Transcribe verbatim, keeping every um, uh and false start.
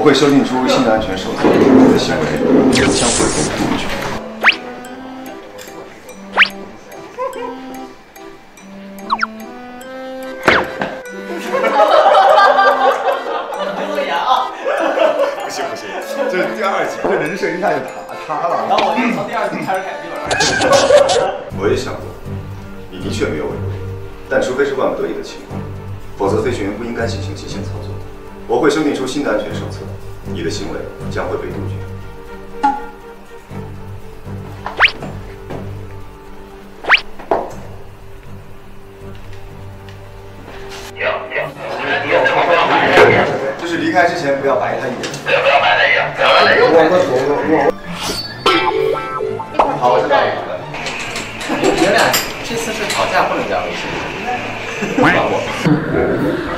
不会修订出性安全受损的行为相互的杜绝。不行不行，这是第二集，这人设一下就塌塌了。然后我从第二集开始改，基本上。我也想过，你的确没有违规，但除非是万不得已的情况，否则飞行员不应该进行极限操作。 我会修订出新的安全手册，你的行为将会被杜绝。就是离开之前不要白他一眼。不要白他一眼。我我我我。好，我知道了。你们俩这次是吵架不能加微信。我。